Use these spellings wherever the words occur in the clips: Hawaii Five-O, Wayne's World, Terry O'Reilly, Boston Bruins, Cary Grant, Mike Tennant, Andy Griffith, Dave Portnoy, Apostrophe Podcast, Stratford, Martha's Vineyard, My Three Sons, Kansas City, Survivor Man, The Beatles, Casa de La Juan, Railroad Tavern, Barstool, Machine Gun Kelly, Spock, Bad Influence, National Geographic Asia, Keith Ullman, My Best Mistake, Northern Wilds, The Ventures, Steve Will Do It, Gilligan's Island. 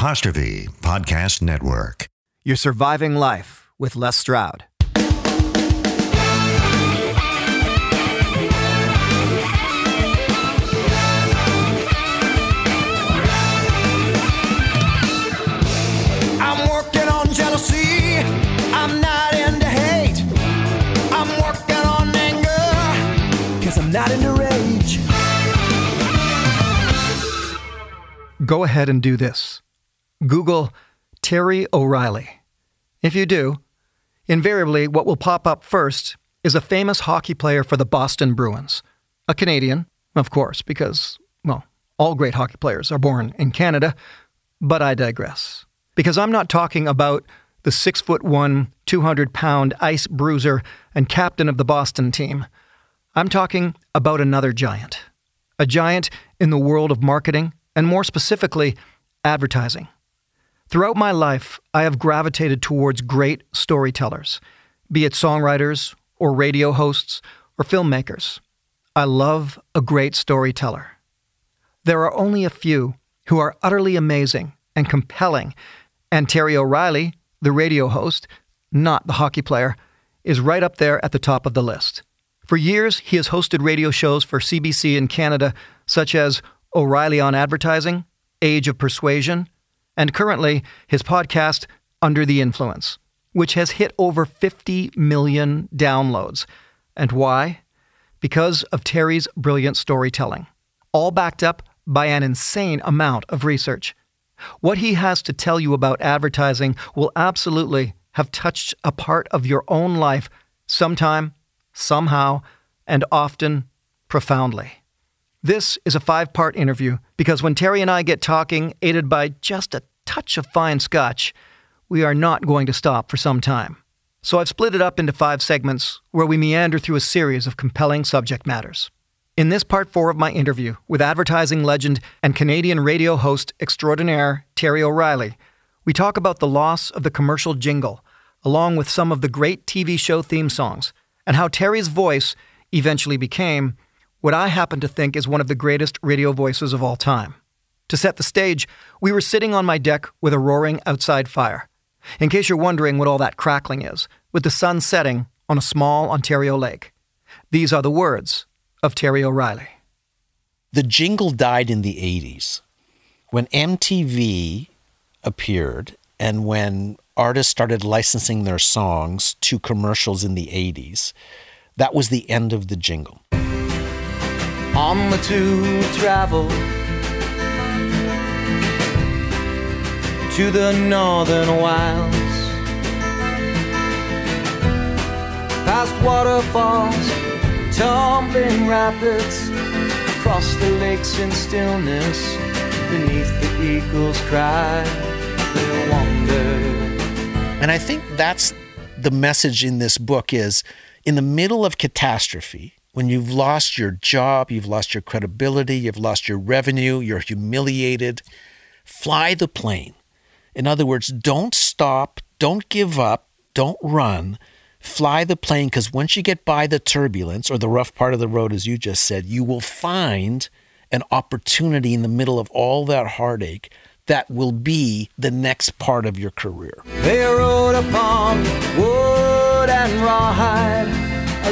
Apostrophe Podcast Network. You're Surviving Life with Les Stroud. Not in a rage. Go ahead and do this. Google Terry O'Reilly. If you do, invariably what will pop up first is a famous hockey player for the Boston Bruins. A Canadian, of course, because, well, all great hockey players are born in Canada. But I digress. Because I'm not talking about the 6'1", 200-pound ice bruiser and captain of the Boston team. I'm talking about another giant. A giant in the world of marketing, and more specifically, advertising. Throughout my life, I have gravitated towards great storytellers, be it songwriters or radio hosts or filmmakers. I love a great storyteller. There are only a few who are utterly amazing and compelling, and Terry O'Reilly, the radio host, not the hockey player, is right up there at the top of the list. For years, he has hosted radio shows for CBC in Canada, such as O'Reilly on Advertising, Age of Persuasion, and currently his podcast, Under the Influence, which has hit over 50 million downloads. And why? Because of Terry's brilliant storytelling, all backed up by an insane amount of research. What he has to tell you about advertising will absolutely have touched a part of your own life sometime, somehow, and often profoundly. This is a five-part interview because when Terry and I get talking, aided by just a touch of fine scotch, we are not going to stop for some time. So I've split it up into 5 segments where we meander through a series of compelling subject matters. In this part 4 of my interview with advertising legend and Canadian radio host extraordinaire Terry O'Reilly, we talk about the loss of the commercial jingle, along with some of the great TV show theme songs, and how Terry's voice eventually became what I happen to think is one of the greatest radio voices of all time. To set the stage, we were sitting on my deck with a roaring outside fire. In case you're wondering what all that crackling is, with the sun setting on a small Ontario lake. These are the words of Terry O'Reilly. The jingle died in the 80s. When MTV appeared and when artists started licensing their songs to commercials in the 80s. That was the end of the jingle. On the to travel to the Northern Wilds, past waterfalls, tumbling rapids, across the lakes in stillness, beneath the eagle's cry, they'll wander. And I think that's the message in this book is, in the middle of catastrophe, when you've lost your job, you've lost your credibility, you've lost your revenue, you're humiliated, fly the plane. In other words, don't stop, don't give up, don't run, fly the plane, because once you get by the turbulence or the rough part of the road, as you just said, you will find an opportunity in the middle of all that heartache that will be the next part of your career. They rode upon wood and rawhide,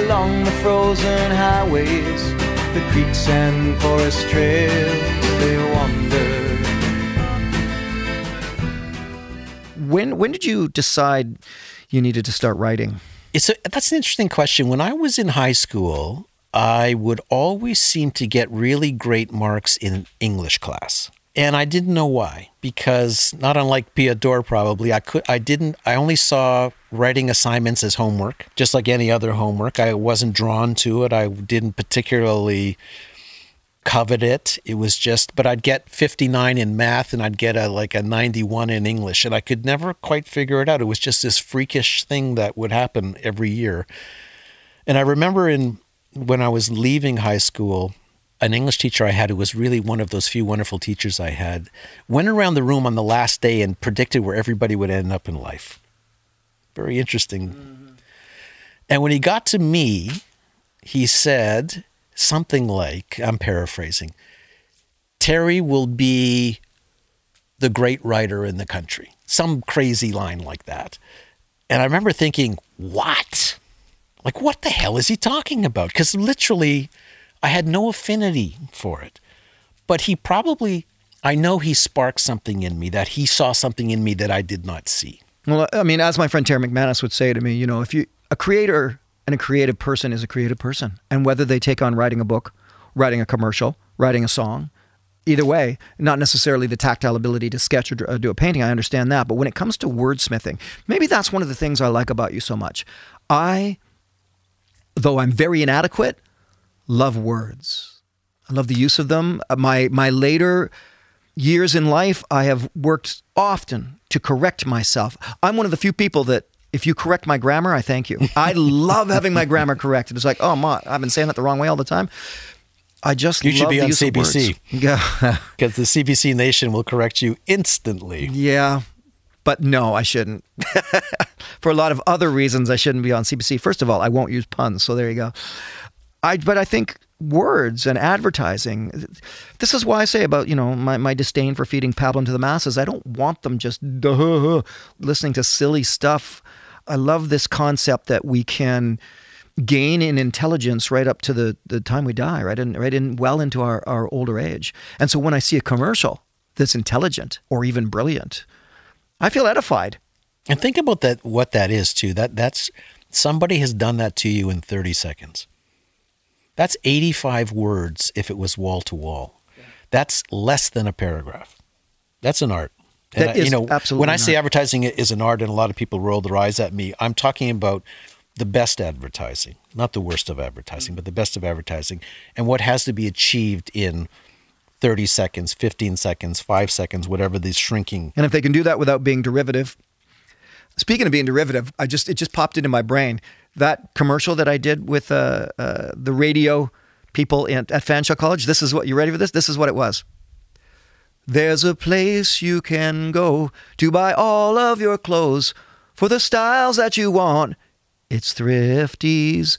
along the frozen highways, the creeks and forest trails, they wandered. When did you decide you needed to start writing? That's an interesting question. When I was in high school, I would always seem to get really great marks in English class. And I didn't know why, because not unlike Pia Dore probably, I only saw writing assignments as homework, just like any other homework. I wasn't drawn to it. I didn't particularly covet it. It was just, but I'd get 59 in math and I'd get like a 91 in English, and I could never quite figure it out. It was just this freakish thing that would happen every year. And I remember when I was leaving high school, an English teacher I had, who was really one of those few wonderful teachers I had, went around the room on the last day and predicted where everybody would end up in life. Very interesting. Mm-hmm. And when he got to me, he said something like, I'm paraphrasing, Terry will be the great writer in the country, some crazy line like that. And I remember thinking, what? Like, what the hell is he talking about? Because literally, I had no affinity for it. But he probably, I know he sparked something in me, that he saw something in me that I did not see. Well, I mean, as my friend Terry McManus would say to me, you know, if you, a creator and a creative person is a creative person. And whether they take on writing a book, writing a commercial, writing a song, either way, not necessarily the tactile ability to sketch or do a painting, I understand that. But when it comes to wordsmithing, maybe that's one of the things I like about you so much. I, though I'm very inadequate, love words. I love the use of them. My later years in life, I have worked often to correct myself. I'm one of the few people that, if you correct my grammar, I thank you. I love having my grammar corrected. It's like, oh, Ma, I've been saying that the wrong way all the time. I just you should be on CBC. Yeah, because the CBC Nation will correct you instantly. Yeah, but no, I shouldn't. For a lot of other reasons, I shouldn't be on CBC. First of all, I won't use puns, so there you go. But I think words and advertising, this is why I say about, you know, my disdain for feeding pablum to the masses. I don't want them just listening to silly stuff. I love this concept that we can gain in intelligence right up to the time we die, right in well into our older age. And so when I see a commercial that's intelligent or even brilliant, I feel edified. And think about that, what that is too. That's somebody has done that to you in 30 seconds. That's 85 words if it was wall to wall. That's less than a paragraph. That's an art. That is, you know, absolutely. When I say advertising is an art, and a lot of people roll their eyes at me, I'm talking about the best advertising, not the worst of advertising, but the best of advertising, and what has to be achieved in 30 seconds, 15 seconds, 5 seconds, whatever the shrinking. And if they can do that without being derivative. Speaking of being derivative, it just popped into my brain. That commercial that I did with the radio people at Fanshawe College, this is what, you ready for this? This is what it was. There's a place you can go to buy all of your clothes for the styles that you want. It's Thrifty's.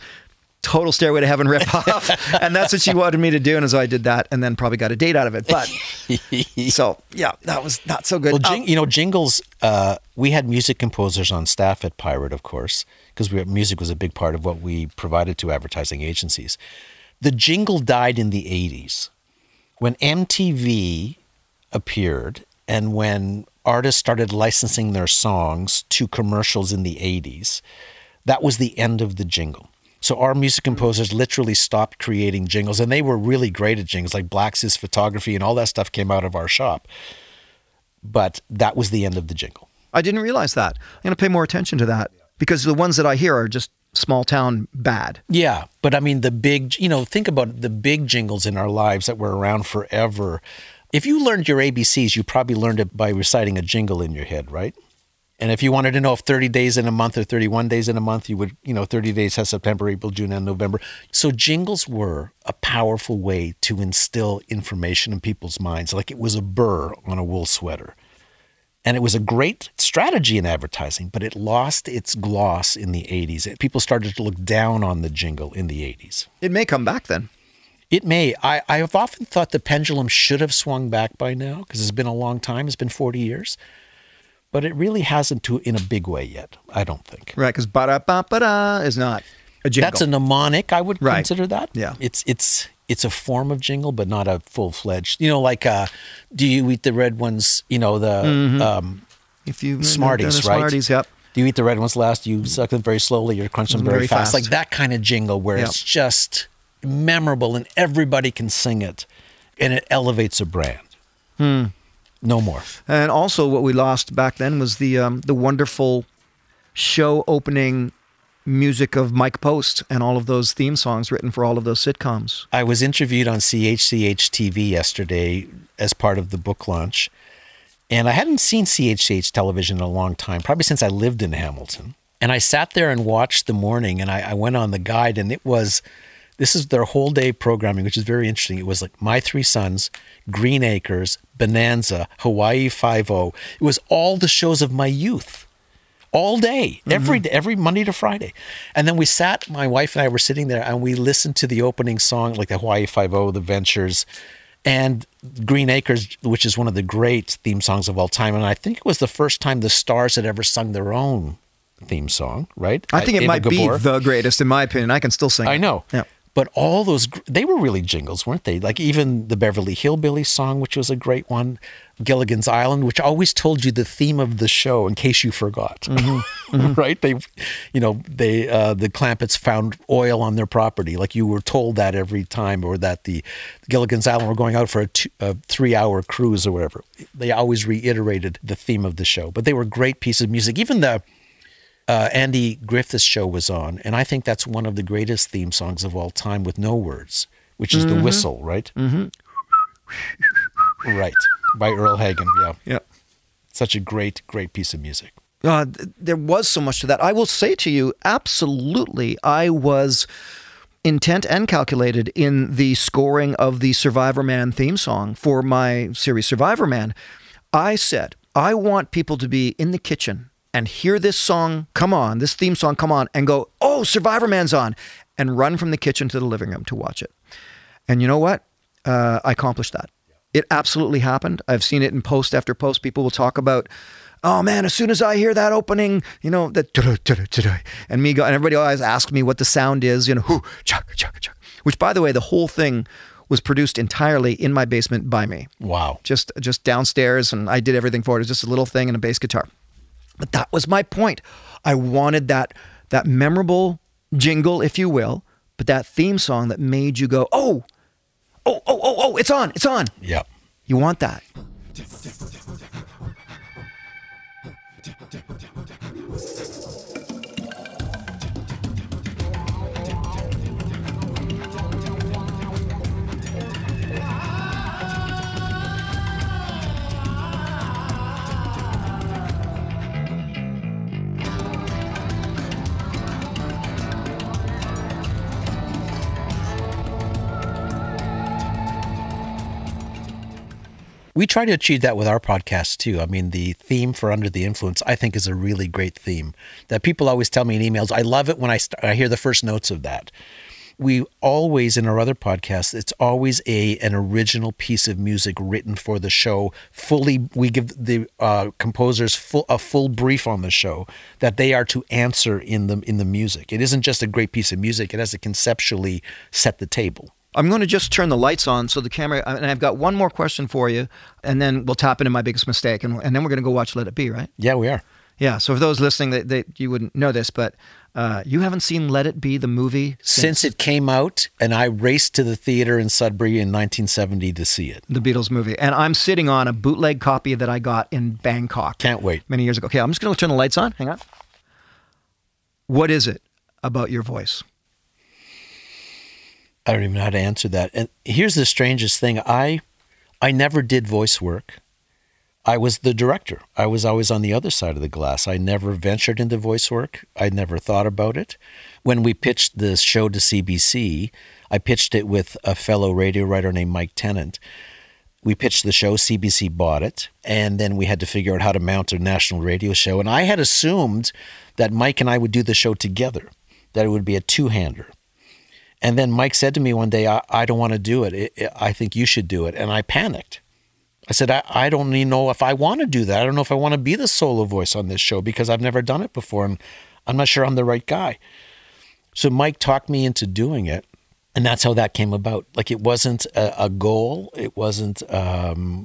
Total Stairway to Heaven ripoff. And that's what she wanted me to do. And so I did that and then probably got a date out of it. But so, yeah, that was not so good. Well, you know, jingles, we had music composers on staff at Pirate, of course, because music was a big part of what we provided to advertising agencies. The jingle died in the 80s when MTV appeared and when artists started licensing their songs to commercials in the 80s. That was the end of the jingle. So our music composers literally stopped creating jingles, and they were really great at jingles, like Black's Photography and all that stuff came out of our shop. But that was the end of the jingle. I didn't realize that. I'm going to pay more attention to that, because the ones that I hear are just small town bad. Yeah, but I mean the big, you know, think about the big jingles in our lives that were around forever. If you learned your ABCs, you probably learned it by reciting a jingle in your head, right? And if you wanted to know if 30 days in a month or 31 days in a month, you would, you know, 30 days has September, April, June, and November. So jingles were a powerful way to instill information in people's minds, like it was a burr on a wool sweater. And it was a great strategy in advertising, but it lost its gloss in the 80s. People started to look down on the jingle in the 80s. It may come back then. It may. I have often thought the pendulum should have swung back by now, because it's been a long time. It's been 40 years. But it really hasn't in a big way yet, I don't think. Right, because ba-da-ba-ba-da is not a jingle. That's a mnemonic, I would consider that. Yeah. It's a form of jingle, but not a full-fledged. You know, like, do you eat the red ones, you know, the Smarties, right? Smarties, yep. Do you eat the red ones last? You suck them very slowly or crunch them very fast. Like that kind of jingle where it's just memorable and everybody can sing it, and it elevates a brand. Hmm. No more. And also what we lost back then was the wonderful show opening music of Mike Post and all of those theme songs written for all of those sitcoms. I was interviewed on CHCH-TV yesterday as part of the book launch. And I hadn't seen CHCH television in a long time, probably since I lived in Hamilton. And I sat there and watched the morning, and I went on the guide, and it was, this is their whole day programming, which is very interesting. It was like My Three Sons, Green Acres, Bonanza, Hawaii Five-O. It was all the shows of my youth, all day, every Monday to Friday. And then we sat, my wife and I were sitting there, and we listened to the opening song, like the Hawaii Five-O, The Ventures. And Green Acres, which is one of the great theme songs of all time. And I think it was the first time the Stars had ever sung their own theme song, right? I think it might be the greatest, in my opinion. I can still sing it. I know. Yeah. But all those, they were really jingles, weren't they? Like even the Beverly Hillbillies song, which was a great one, Gilligan's Island, which always told you the theme of the show in case you forgot, mm-hmm. Mm-hmm. right? They, you know, they the Clampetts found oil on their property. Like you were told that every time, or that the Gilligan's Island were going out for a 3-hour cruise or whatever. They always reiterated the theme of the show. But they were great pieces of music. Even the Andy Griffith's show was on, and I think that's one of the greatest theme songs of all time with no words, which is mm-hmm. The Whistle, right? Mm-hmm. Right, by Earl Hagen, yeah. Yeah. Such a great, great piece of music. There was so much to that. I will say to you, absolutely, I was intent and calculated in the scoring of the Survivor Man theme song for my series Survivor Man. I said, I want people to be in the kitchen and hear this song, come on, this theme song, come on, and go, oh, Survivor Man's on, and run from the kitchen to the living room to watch it. And you know what? I accomplished that. It absolutely happened. I've seen it in post after post. People will talk about, oh man, as soon as I hear that opening, you know, that and me go, and everybody always asks me what the sound is, you know, whoo, chuck, chuck, chuck. Which, by the way, the whole thing was produced entirely in my basement by me. Wow. Just downstairs, and I did everything for it. It was just a little thing and a bass guitar. But that was my point. I wanted that memorable jingle, if you will, but that theme song that made you go, oh, oh, oh, oh, oh, it's on, it's on. Yep. You want that. We try to achieve that with our podcast too. I mean, the theme for Under the Influence, I think, is a really great theme that people always tell me in emails. I love it when I hear the first notes of that. We always, in our other podcasts, it's always an original piece of music written for the show. Fully, we give the composers a full brief on the show that they are to answer in the music. It isn't just a great piece of music. It has to conceptually set the table. I'm going to just turn the lights on so the camera, and I've got one more question for you, and then we'll tap into my biggest mistake, and then we're going to go watch Let It Be, right? Yeah, we are. Yeah, so for those listening, you wouldn't know this, but you haven't seen Let It Be, the movie? Since it came out, and I raced to the theater in Sudbury in 1970 to see it. The Beatles movie. And I'm sitting on a bootleg copy that I got in Bangkok. Can't wait. Many years ago. Okay, I'm just going to turn the lights on. Hang on. What is it about your voice? I don't even know how to answer that. And here's the strangest thing. I never did voice work. I was the director. I was always on the other side of the glass. I never ventured into voice work. I never thought about it. When we pitched this show to CBC, I pitched it with a fellow radio writer named Mike Tennant. We pitched the show, CBC bought it, and then we had to figure out how to mount a national radio show. And I had assumed that Mike and I would do the show together, that it would be a two-hander. And then Mike said to me one day, I don't want to do it. I think you should do it. And I panicked. I said, I don't even know if I want to do that. I don't know if I want to be the solo voice on this show because I've never done it before, and I'm not sure I'm the right guy. So Mike talked me into doing it, and that's how that came about. Like, it wasn't a goal. It wasn't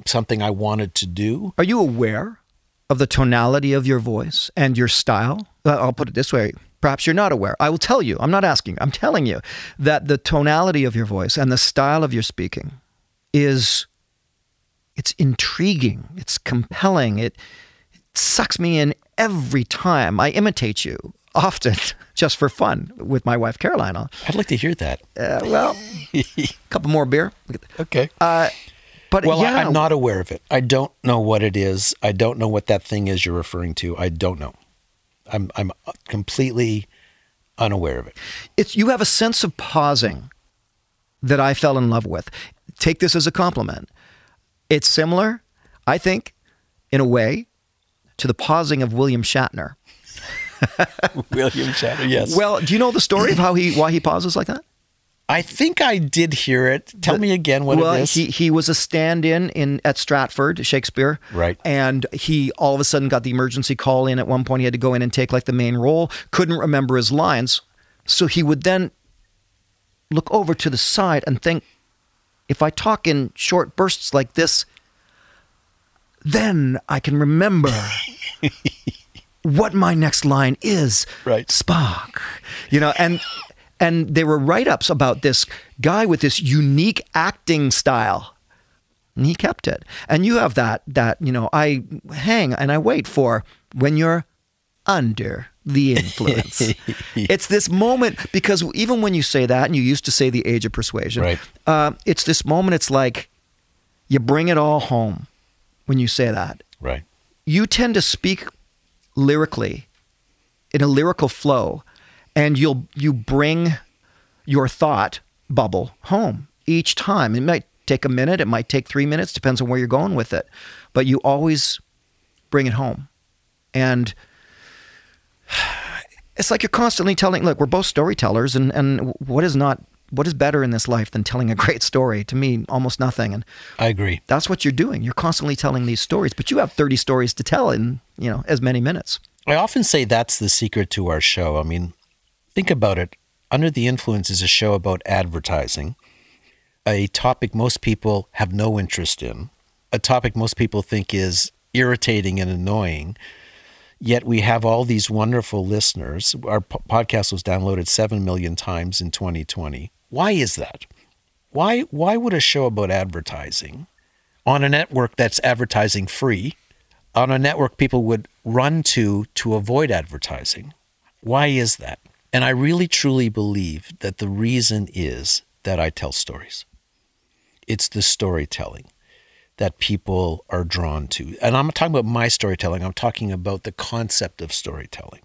something I wanted to do. Are you aware of the tonality of your voice and your style? I'll put it this way. Perhaps you're not aware. I will tell you, I'm not asking, I'm telling you that the tonality of your voice and the style of your speaking it's intriguing, it's compelling, it sucks me in every time. I imitate you, often, just for fun, with my wife, Caroline. I'd like to hear that. Well, a couple more beer. Okay. Well, yeah. I'm not aware of it. I don't know what it is. I don't know what that thing is you're referring to. I don't know. I'm completely unaware of it. You have a sense of pausing that I fell in love with. Take this as a compliment. It's similar, I think, in a way, to the pausing of William Shatner. William Shatner, yes. Well, do you know the story of why he pauses like that? I think I did hear it. Tell me again what it is. He was a stand-in at Stratford, Shakespeare. Right. And he all of a sudden got the emergency call in. At one point, he had to go in and take like the main role. Couldn't remember his lines. So he would then look over to the side and think, if I talk in short bursts like this, then I can remember what my next line is. Right. Spock. You know, and there were write-ups about this guy with this unique acting style, and he kept it. And you have that, you know, I hang and I wait for when you're under the influence. It's this moment, because even when you say that, and you used to say the Age of Persuasion, right. It's this moment, it's like you bring it all home when you say that. Right. You tend to speak lyrically, in a lyrical flow, and you bring your thought bubble home each time. It might take a minute, it might take 3 minutes, depends on where you're going with it. But you always bring it home. And it's like you're constantly telling, look, we're both storytellers, and what is better in this life than telling a great story? To me, almost nothing. And I agree. That's what you're doing. You're constantly telling these stories, but you have 30 stories to tell in, you know, as many minutes. I often say that's the secret to our show. I mean, think about it. Under the Influence is a show about advertising, a topic most people have no interest in, a topic most people think is irritating and annoying, yet we have all these wonderful listeners. Our podcast was downloaded 7 million times in 2020. Why is that? Why would a show about advertising on a network that's advertising free, on a network people would run to avoid advertising? Why is that? And I really, truly believe that the reason is that I tell stories. It's the storytelling that people are drawn to. And I'm not talking about my storytelling. I'm talking about the concept of storytelling.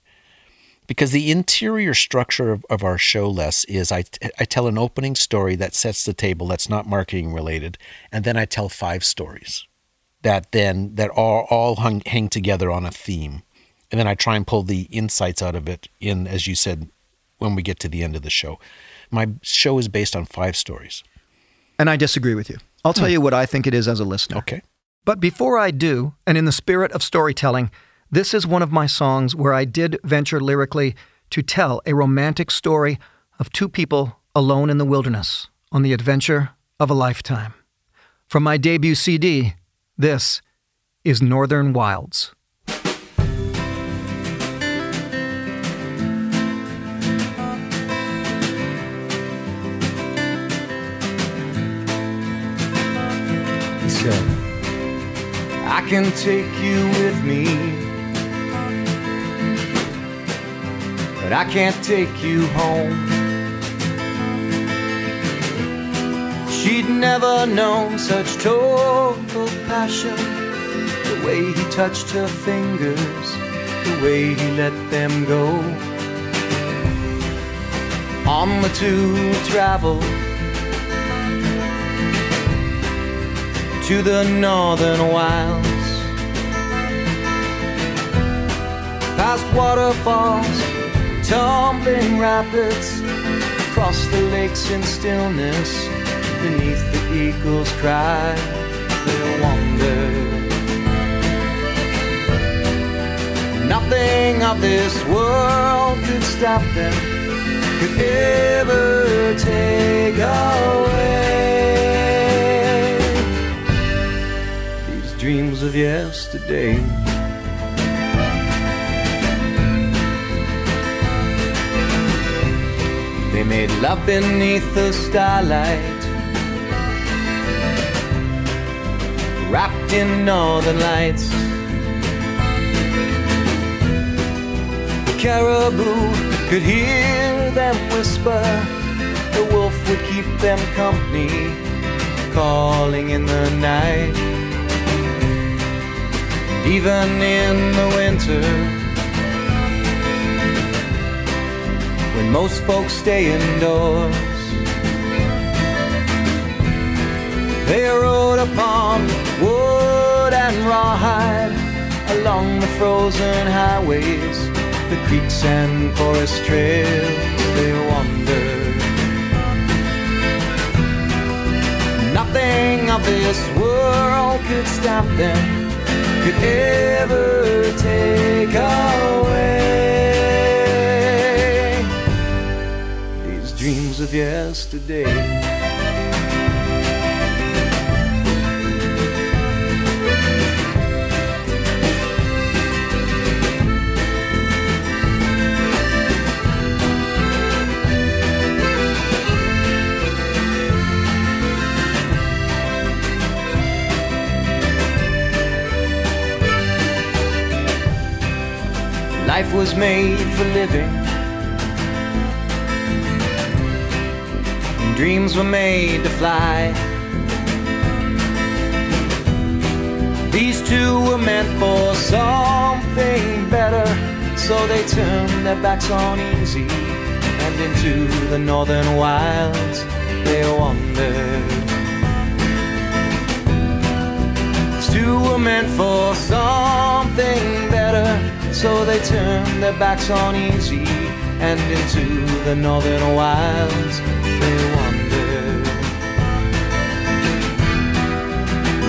Because the interior structure of our show, Les, is I tell an opening story that sets the table, that's not marketing related, and then I tell 5 stories that are all hang together on a theme. And then I try and pull the insights out of it in, as you said, when we get to the end of the show. My show is based on 5 stories. And I disagree with you. I'll tell you what I think it is as a listener. Okay. But before I do, and in the spirit of storytelling, this is one of my songs where I did venture lyrically to tell a romantic story of 2 people alone in the wilderness on the adventure of a lifetime. From my debut CD, this is Northern Wilds. I can take you with me, but I can't take you home. She'd never known such total passion, the way he touched her fingers, the way he let them go. On the two travel to the northern wilds, past waterfalls, tumbling rapids, across the lakes in stillness, beneath the eagle's cry, they'll wander. Nothing of this world could stop them, could ever take away dreams of yesterday. They made love beneath the starlight, wrapped in northern lights. The caribou could hear them whisper, the wolf would keep them company, calling in the night. Even in the winter, when most folks stay indoors, they rode upon wood and rawhide, along the frozen highways, the creeks and forest trails, they wander. nothing of this world could stop them, could ever take away these dreams of yesterday. Life was made for living, and dreams were made to fly. These two were meant for something better, so they turned their backs on easy, and into the northern wilds they wandered. These two were meant for something better, so they turned their backs on easy, and into the northern wilds they wandered.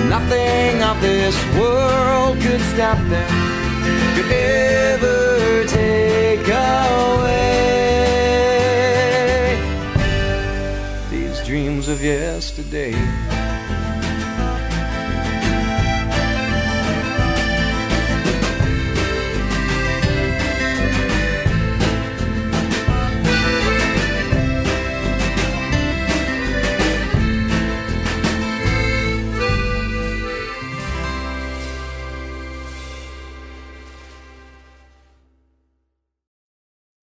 Nothing of this world could stop them, could ever take away these dreams of yesterday.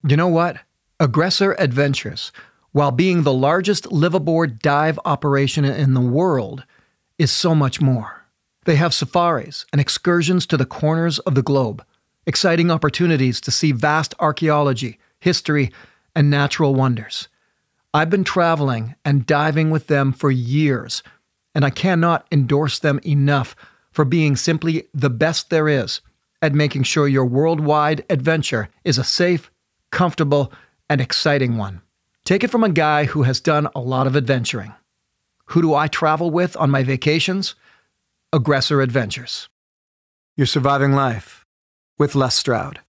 You know what? Aggressor Adventures, while being the largest liveaboard dive operation in the world, is so much more. They have safaris and excursions to the corners of the globe, exciting opportunities to see vast archaeology, history, and natural wonders. I've been traveling and diving with them for years, and I cannot endorse them enough for being simply the best there is at making sure your worldwide adventure is a safe, comfortable, and exciting one. Take it from a guy who has done a lot of adventuring. Who do I travel with on my vacations? Aggressor Adventures. You're Surviving Life with Les Stroud.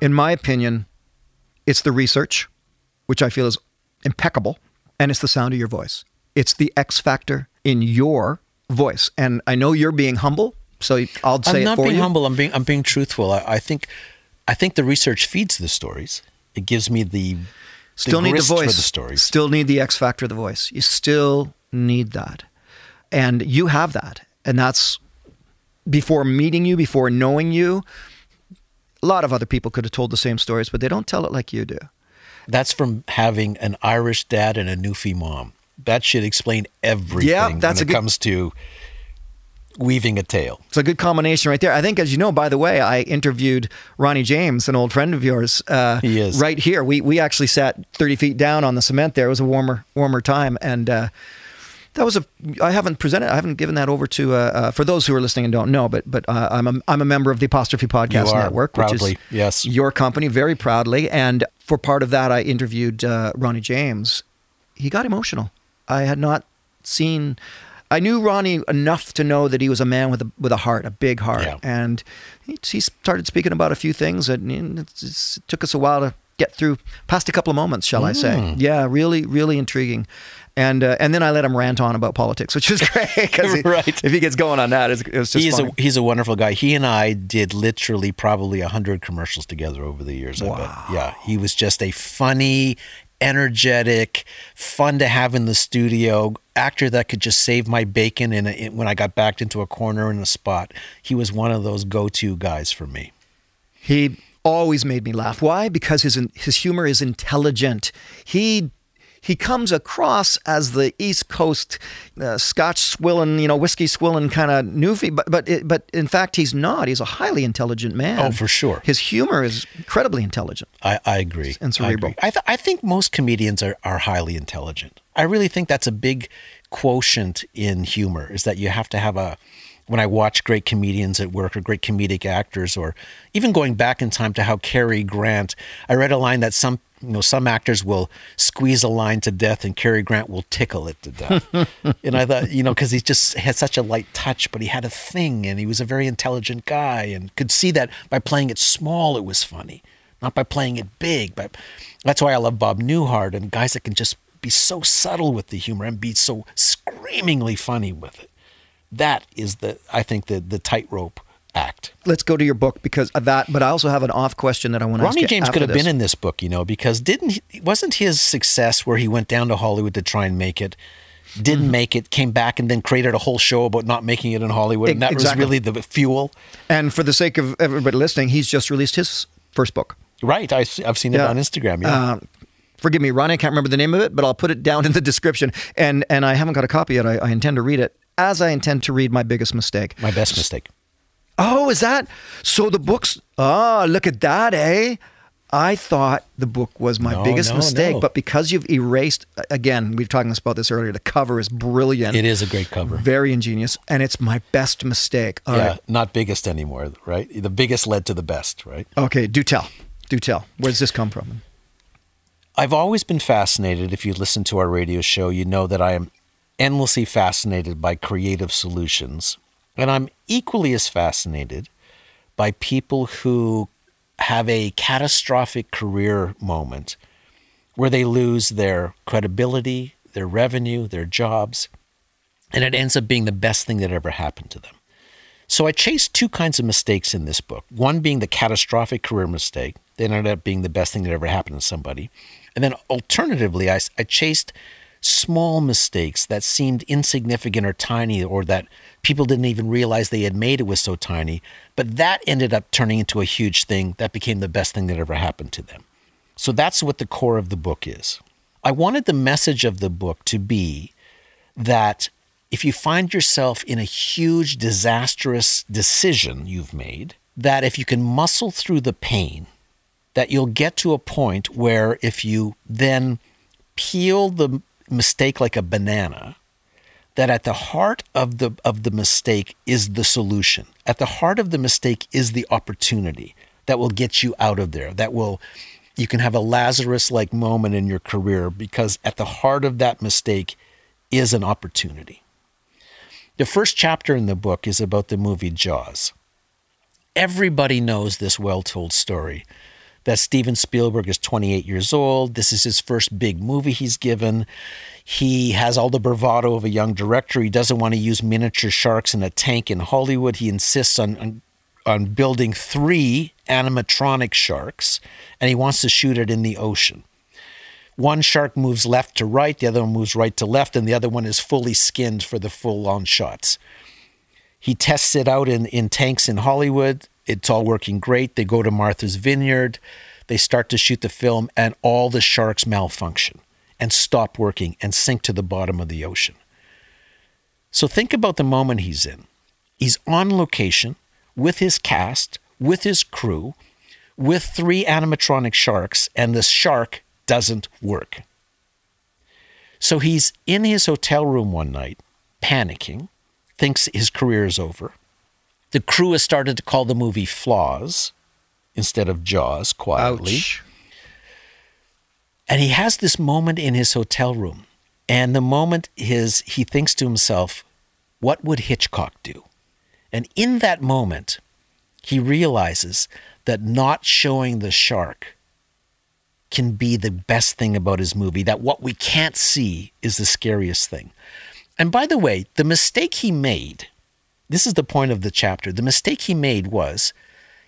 In my opinion, it's the research, which I feel is impeccable, and it's the sound of your voice. It's the X factor in your voice. And I know you're being humble, so I'll say it for you. I'm not being humble. I'm being truthful. I think the research feeds the stories. It gives me the still need the voice for the stories. Still need the X factor of the voice. You still need that, and you have that. And that's before meeting you, before knowing you. A lot of other people could have told the same stories, but they don't tell it like you do. That's from having an Irish dad and a Newfie mom. That should explain everything. Yeah, that's when it comes to weaving a tale. It's a good combination right there. I think, as you know, by the way, I interviewed Ronnie James, an old friend of yours, right here. We actually sat 30 feet down on the cement there. It was a warmer time. And that was I haven't given that over to, for those who are listening and don't know, but I'm a member of the Apostrophe Podcast Network, proudly, which is your company, very proudly. And for part of that, I interviewed Ronnie James. He got emotional. I had not seen... I knew Ronnie enough to know that he was a man with a heart, a big heart. Yeah. And he started speaking about a few things, and it took us a while to get through past a couple of moments, shall I say. Yeah, really, really intriguing. And then I let him rant on about politics, which is great, because if he gets going on that, it's just funny. He's a wonderful guy. He and I did literally probably 100 commercials together over the years, I bet. Yeah, he was just a funny, energetic, fun to have in the studio actor that could just save my bacon when I got backed into a corner in a spot. He was one of those go-to guys for me. He always made me laugh. Why? Because his humor is intelligent. He comes across as the East Coast Scotch swilling, whiskey swilling kind of Newfie, but in fact he's not. He's a highly intelligent man. Oh, for sure. His humor is incredibly intelligent. I agree. And cerebral. I think most comedians are highly intelligent. I really think that's a big quotient in humor, is that you have to have a when I watch great comedians at work or great comedic actors, or even going back in time to how Cary Grant, I read a line that some actors will squeeze a line to death and Cary Grant will tickle it to death. And I thought, you know, because he just had such a light touch, but he had a thing, and he was a very intelligent guy, and could see that by playing it small, it was funny, not by playing it big. But that's why I love Bob Newhart and guys that can just be so subtle with the humor and be so screamingly funny with it. That is the, I think, the tightrope act. Let's go to your book because of that, but I also have an off question that I want to ask you. Ronnie James could have been in this book, you know, because wasn't his success where he went down to Hollywood to try and make it, didn't make it, came back and then created a whole show about not making it in Hollywood, and that exactly. was really the fuel. And for the sake of everybody listening, he's just released his first book. Right, I've seen it on Instagram, yeah. Forgive me, Ron, I can't remember the name of it, but I'll put it down in the description. And I haven't got a copy yet. I intend to read it, as I intend to read My Biggest Mistake. My Best Mistake. Oh, is that? So the book's... Oh, look at that, eh? I thought the book was My Biggest Mistake, but because you've erased... Again, we've talked about this earlier. The cover is brilliant. It is a great cover. Very ingenious. And it's My Best Mistake. All right. Not biggest anymore, right? The biggest led to the best, right? Okay, do tell. Do tell. Where does this come from? I've always been fascinated. If you listen to our radio show, you know that I am endlessly fascinated by creative solutions. And I'm equally as fascinated by people who have a catastrophic career moment where they lose their credibility, their revenue, their jobs, and it ends up being the best thing that ever happened to them. So I chased two kinds of mistakes in this book, one being the catastrophic career mistake that ended up being the best thing that ever happened to somebody. And then alternatively, I chased small mistakes that seemed insignificant or tiny, or that people didn't even realize they had made. It was so tiny, but that ended up turning into a huge thing that became the best thing that ever happened to them. So that's what the core of the book is. I wanted the message of the book to be that if you find yourself in a huge, disastrous decision you've made, that if you can muscle through the pain, that you'll get to a point where if you then peel the mistake like a banana, that at the heart of the mistake is the solution. At the heart of the mistake is the opportunity that will get you out of there. That will, you can have a Lazarus-like moment in your career because at the heart of that mistake is an opportunity. The first chapter in the book is about the movie Jaws. Everybody knows this well-told story, that Steven Spielberg is 28 years old. This is his first big movie he's given. He has all the bravado of a young director. He doesn't want to use miniature sharks in a tank in Hollywood. He insists on building 3 animatronic sharks, and he wants to shoot it in the ocean. One shark moves left to right, the other one moves right to left, and the other one is fully skinned for the full-on shots. He tests it out in tanks in Hollywood. It's all working great. They go to Martha's Vineyard. They start to shoot the film, and all the sharks malfunction and stop working and sink to the bottom of the ocean. So think about the moment he's in. He's on location with his cast, with his crew, with 3 animatronic sharks, and the shark doesn't work. So he's in his hotel room one night, panicking, thinks his career is over. The crew has started to call the movie Flaws instead of Jaws, quietly. Ouch. And he has this moment in his hotel room. And the moment is, he thinks to himself, what would Hitchcock do? And in that moment, he realizes that not showing the shark can be the best thing about his movie, that what we can't see is the scariest thing. And by the way, the mistake he made... This is the point of the chapter. The mistake he made was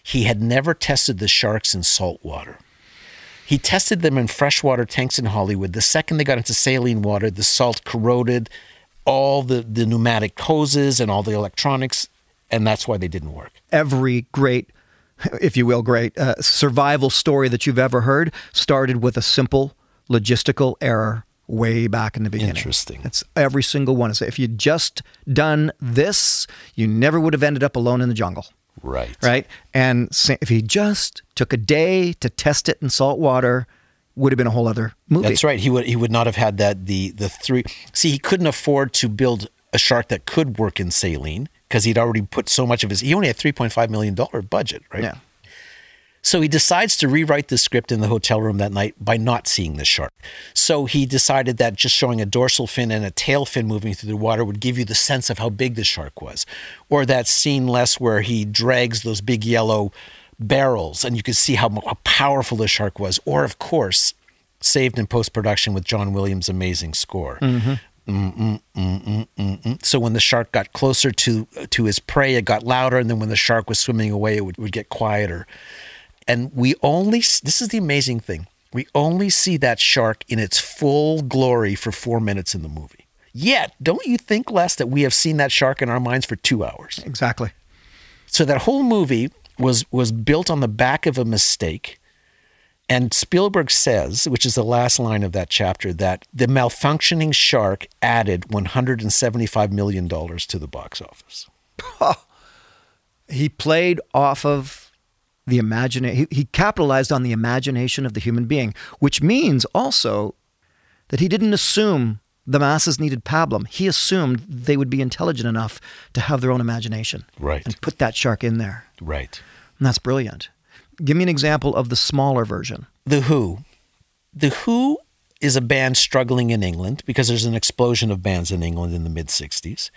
he had never tested the sharks in salt water. He tested them in freshwater tanks in Hollywood. The second they got into saline water, the salt corroded all the pneumatic hoses and all the electronics, and that's why they didn't work. Every great, if you will, great survival story that you've ever heard started with a simple logistical error way back in the beginning. Interesting. That's every single one. So if you'd just done this, you never would have ended up alone in the jungle. Right. Right? And if he just took a day to test it in salt water, would have been a whole other movie. That's right. He would not have had that, the three. See, he couldn't afford to build a shark that could work in saline because he'd already put so much of his, he only had $3.5 million budget, right? Yeah. So he decides to rewrite the script in the hotel room that night by not seeing the shark. So he decided that just showing a dorsal fin and a tail fin moving through the water would give you the sense of how big the shark was. Or that scene less where he drags those big yellow barrels and you could see how powerful the shark was. Or, of course, saved in post-production with John Williams' amazing score. Mm-hmm. So when the shark got closer to his prey, it got louder. And then when the shark was swimming away, it would get quieter. And we only, this is the amazing thing, we only see that shark in its full glory for 4 minutes in the movie. Yet, don't you think, Les, that we have seen that shark in our minds for 2 hours? Exactly. So that whole movie was built on the back of a mistake. And Spielberg says, which is the last line of that chapter, that the malfunctioning shark added $175 million to the box office. He played off of the imagination. He capitalized on the imagination of the human being, which means also that he didn't assume the masses needed pablum. He assumed they would be intelligent enough to have their own imagination. Right. And put that shark in there. Right. And that's brilliant. Give me an example of the smaller version. The Who. The Who is a band struggling in England because there's an explosion of bands in England in the mid-'60s.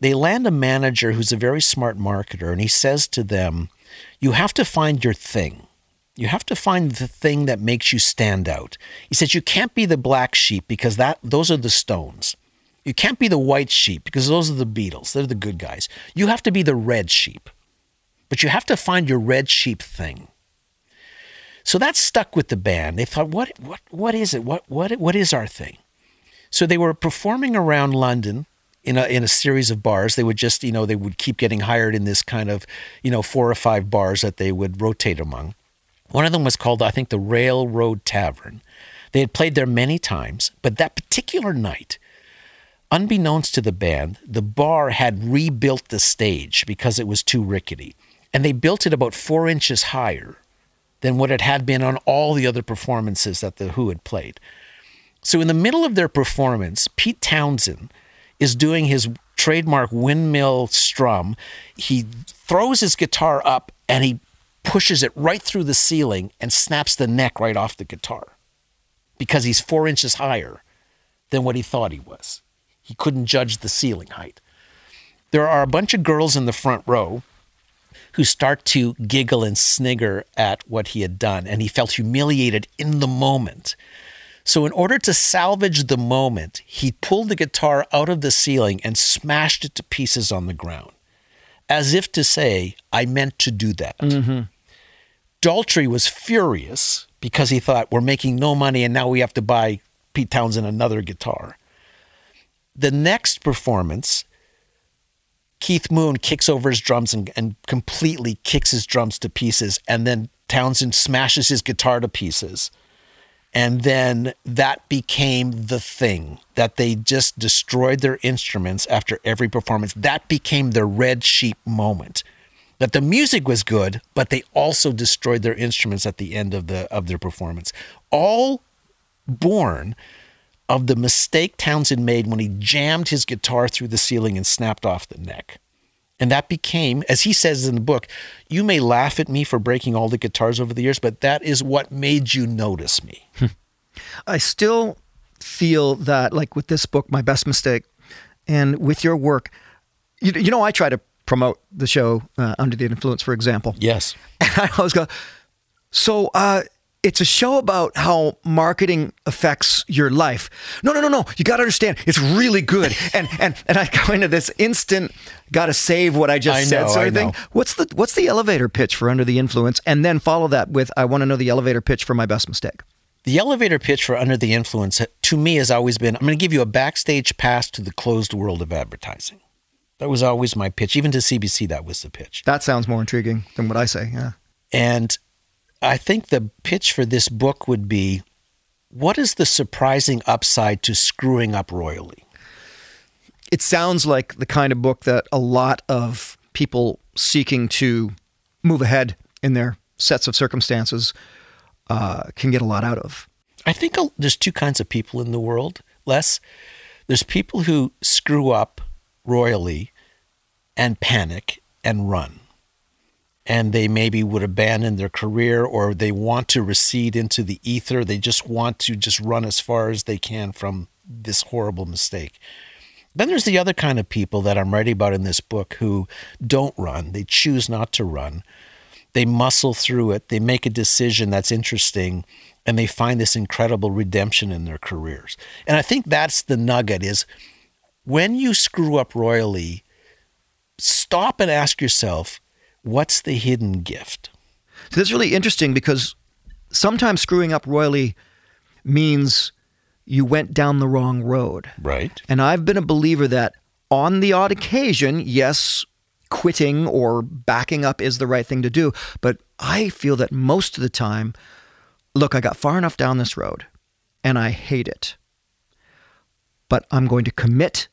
They land a manager who's a very smart marketer, and he says to them, you have to find your thing. You have to find the thing that makes you stand out. He says, you can't be the black sheep because those are the Stones. You can't be the white sheep because those are the Beatles. They're the good guys. You have to be the red sheep. But you have to find your red sheep thing. So that stuck with the band. They thought, what is it? What is our thing? So they were performing around London in a series of bars. They would just, they would keep getting hired in this kind of, 4 or 5 bars that they would rotate among. One of them was called, I think, the Railroad Tavern. They had played there many times, but that particular night, unbeknownst to the band, the bar had rebuilt the stage because it was too rickety. And they built it about 4 inches higher than what it had been on all the other performances that The Who had played. So in the middle of their performance, Pete Townsend is doing his trademark windmill strum. He throws his guitar up and he pushes it right through the ceiling and snaps the neck right off the guitar because he's 4 inches higher than what he thought he was. He couldn't judge the ceiling height. There are a bunch of girls in the front row who start to giggle and snigger at what he had done, and he felt humiliated in the moment. So in order to salvage the moment, he pulled the guitar out of the ceiling and smashed it to pieces on the ground, as if to say, I meant to do that. Mm-hmm. Daltrey was furious because he thought, we're making no money and now we have to buy Pete Townsend another guitar. The next performance, Keith Moon kicks over his drums and completely kicks his drums to pieces. And then Townsend smashes his guitar to pieces. And then that became the thing, that they just destroyed their instruments after every performance. That became the red sheep moment, that the music was good, but they also destroyed their instruments at the end of their performance. All born of the mistake Townsend made when he jammed his guitar through the ceiling and snapped off the neck. And that became, as he says in the book, you may laugh at me for breaking all the guitars over the years, but that is what made you notice me. I still feel that, like with this book, My Best Mistake, and with your work, I try to promote the show Under the Influence, for example. Yes. And I always go, it's a show about how marketing affects your life. No. You got to understand, it's really good. And I go into this instant, got to save what I just said sort of thing. What's the elevator pitch for Under the Influence? And then follow that with, I want to know the elevator pitch for My Best Mistake. The elevator pitch for Under the Influence, to me, has always been, I'm going to give you a backstage pass to the closed world of advertising. That was always my pitch. Even to CBC, that was the pitch. That sounds more intriguing than what I say, yeah. And I think the pitch for this book would be, what is the surprising upside to screwing up royally? It sounds like the kind of book that a lot of people seeking to move ahead in their sets of circumstances can get a lot out of. I think there's two kinds of people in the world, Les. There's people who screw up royally and panic and run. And they maybe would abandon their career, or they want to recede into the ether. They just want to just run as far as they can from this horrible mistake. Then there's the other kind of people that I'm writing about in this book who don't run. They choose not to run. They muscle through it. They make a decision that's interesting, and they find this incredible redemption in their careers. And I think that's the nugget is when you screw up royally, stop and ask yourself, what's the hidden gift? So that's really interesting because sometimes screwing up royally means you went down the wrong road. Right. And I've been a believer that on the odd occasion, yes, quitting or backing up is the right thing to do. But I feel that most of the time, look, I got far enough down this road and I hate it, but I'm going to commit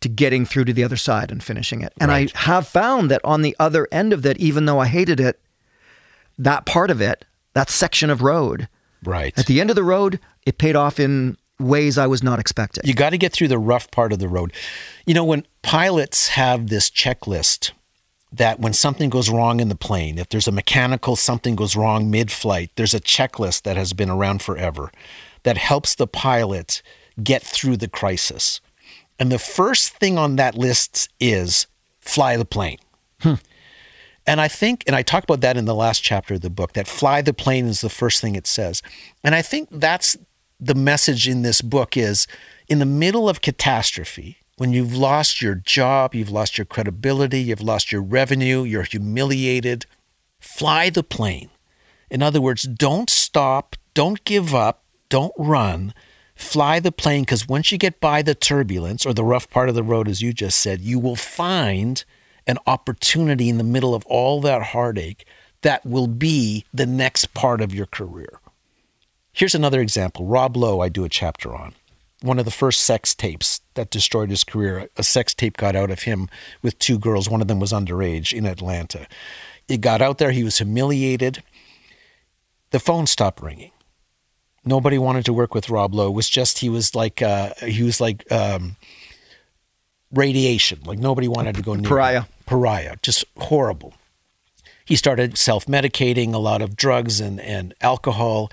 to getting through to the other side and finishing it. And right. I have found that on the other end of that, even though I hated it, that part of it, that section of road, right, at the end of the road, it paid off in ways I was not expecting. You got to get through the rough part of the road. You know, when pilots have this checklist that when something goes wrong in the plane, if there's a mechanical, something goes wrong mid-flight, there's a checklist that has been around forever that helps the pilot get through the crisis. And the first thing on that list is fly the plane. And I think, and I talk about that in the last chapter of the book, that fly the plane is the first thing it says. And I think that's the message in this book is in the middle of catastrophe, when you've lost your job, you've lost your credibility, you've lost your revenue, you're humiliated, fly the plane. In other words, don't stop, don't give up, don't run, fly the plane, because once you get by the turbulence or the rough part of the road, as you just said, you will find an opportunity in the middle of all that heartache that will be the next part of your career. Here's another example. Rob Lowe, I do a chapter on. One of the first sex tapes that destroyed his career. A sex tape got out of him with two girls. One of them was underage in Atlanta. It got out there. He was humiliated. The phone stopped ringing. Nobody wanted to work with Rob Lowe. It was just, he was like radiation. Like nobody wanted to go near. Pariah. Pariah. Just horrible. He started self-medicating, a lot of drugs and alcohol.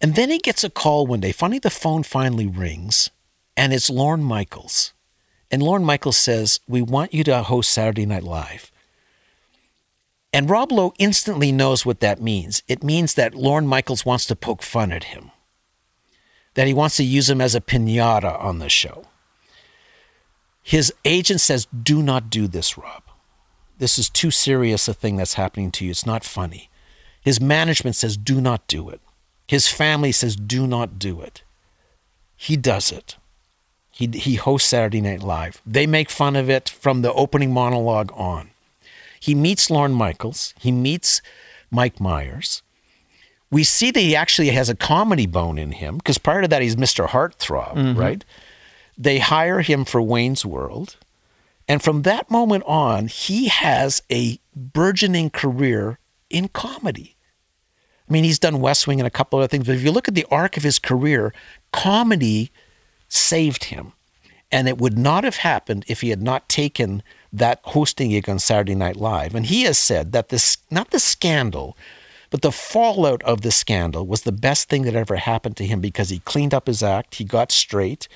And then he gets a call one day. Funny, the phone finally rings, and it's Lorne Michaels. And Lorne Michaels says, "We want you to host Saturday Night Live." And Rob Lowe instantly knows what that means. It means that Lorne Michaels wants to poke fun at him, that he wants to use him as a piñata on the show. His agent says, "Do not do this, Rob. This is too serious a thing that's happening to you. It's not funny." His management says, "Do not do it." His family says, "Do not do it." He does it. He hosts Saturday Night Live. They make fun of it from the opening monologue on. He meets Lorne Michaels. He meets Mike Myers. We see that he actually has a comedy bone in him because prior to that, he's Mr. Heartthrob, right? They hire him for Wayne's World. And from that moment on, he has a burgeoning career in comedy. I mean, he's done West Wing and a couple other things, but if you look at the arc of his career, comedy saved him. And it would not have happened if he had not taken that hosting gig on Saturday Night Live. And he has said that this, not the scandal, but the fallout of the scandal was the best thing that ever happened to him because he cleaned up his act, he got straight,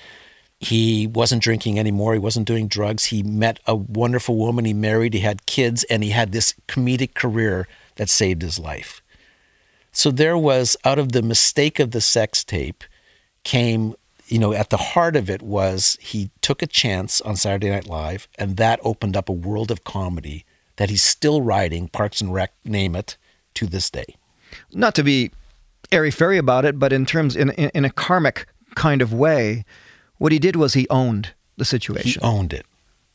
he wasn't drinking anymore, he wasn't doing drugs, he met a wonderful woman he married, he had kids, and he had this comedic career that saved his life. So there was, out of the mistake of the sex tape came, you know, at the heart of it was he took a chance on Saturday Night Live, and that opened up a world of comedy that he's still riding, Parks and Rec, name it, to this day. Not to be airy-fairy about it, but in terms, in a karmic kind of way, what he did was he owned the situation. He owned it.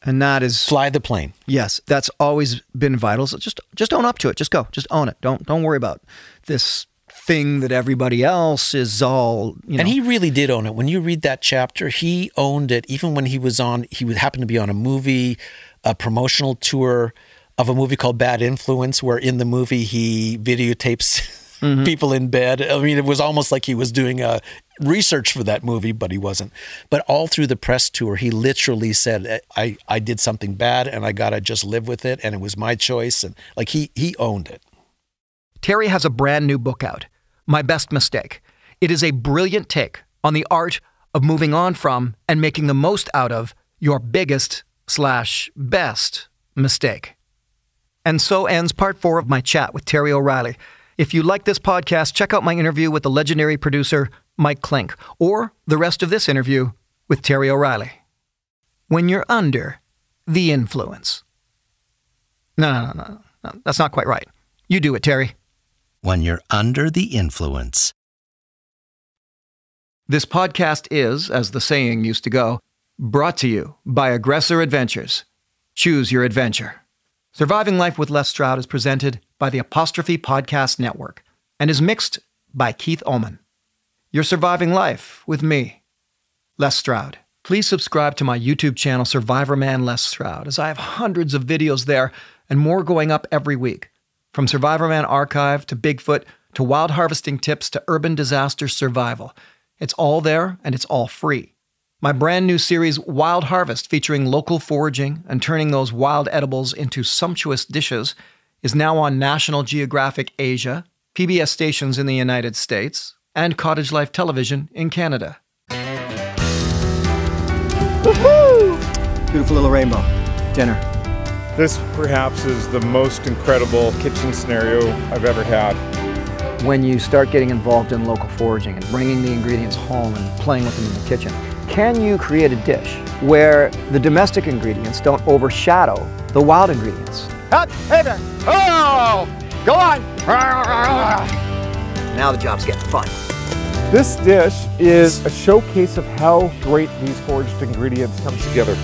And that is... Fly the plane. Yes, that's always been vital. So just own up to it. Just go. Just own it. Don't worry about this thing that everybody else is all, you know. And he really did own it. When you read that chapter, he owned it. Even when he was on, he would happen to be on a movie, a promotional tour of a movie called Bad Influence, where in the movie he videotapes mm-hmm. people in bed. I mean, it was almost like he was doing research for that movie, but he wasn't. But all through the press tour, he literally said, I did something bad and I got to just live with it. And it was my choice. And like he owned it. Terry has a brand new book out, My Best Mistake. It is a brilliant take on the art of moving on from and making the most out of your biggest/best mistake. And so ends part 4 of my chat with Terry O'Reilly. If you like this podcast, check out my interview with the legendary producer Mike Klink, or the rest of this interview with Terry O'Reilly. When you're under the influence. No, that's not quite right. You do it, Terry. When you're under the influence. This podcast is, as the saying used to go, brought to you by Aggressor Adventures. Choose your adventure. Surviving Life with Les Stroud is presented by the Apostrophe Podcast Network and is mixed by Keith Ullman. You're surviving life with me, Les Stroud. Please subscribe to my YouTube channel, Survivor Man Les Stroud, as I have hundreds of videos there and more going up every week. From Survivor Man Archive to Bigfoot to wild harvesting tips to urban disaster survival. It's all there and it's all free. My brand new series, Wild Harvest, featuring local foraging and turning those wild edibles into sumptuous dishes, is now on National Geographic Asia, PBS stations in the United States, and Cottage Life Television in Canada. Woohoo! Beautiful little rainbow. Dinner. This perhaps is the most incredible kitchen scenario I've ever had. When you start getting involved in local foraging and bringing the ingredients home and playing with them in the kitchen, can you create a dish where the domestic ingredients don't overshadow the wild ingredients? Hey there! Oh! Go on! Now the job's getting fun. This dish is a showcase of how great these foraged ingredients come together.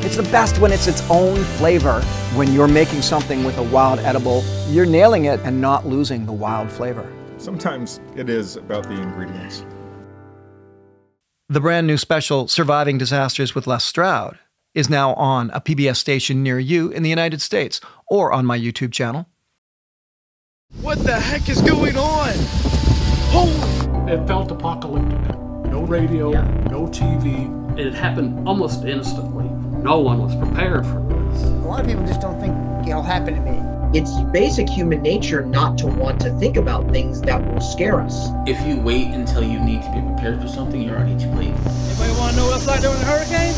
It's the best when it's its own flavor. When you're making something with a wild edible, you're nailing it and not losing the wild flavor. Sometimes it is about the ingredients. The brand new special, Surviving Disasters with Les Stroud, is now on a PBS station near you in the United States or on my YouTube channel. What the heck is going on? Oh! It felt apocalyptic. No radio, yeah. No TV. It happened almost instantly. No one was prepared for this. A lot of people just don't think it'll happen to me. It's basic human nature not to want to think about things that will scare us. If you wait until you need to be prepared for something, you're already too late. Anybody want to know what it's like during a hurricane?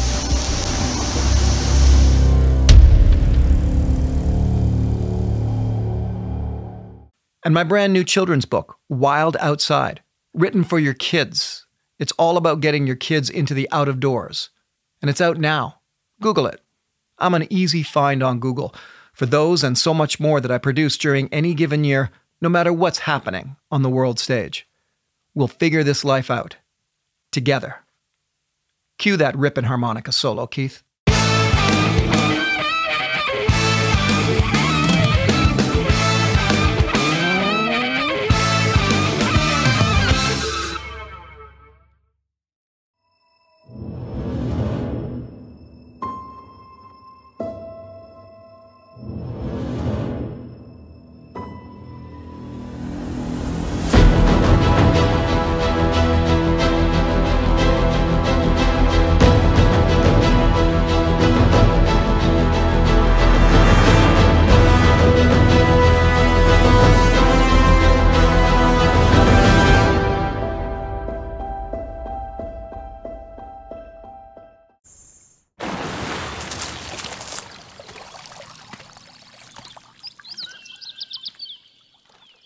And my brand new children's book, Wild Outside, written for your kids. It's all about getting your kids into the out of doors. And it's out now. Google it. I'm an easy find on Google. For those and so much more that I produce during any given year, no matter what's happening on the world stage. We'll figure this life out. Together. Cue that ripping harmonica solo, Keith.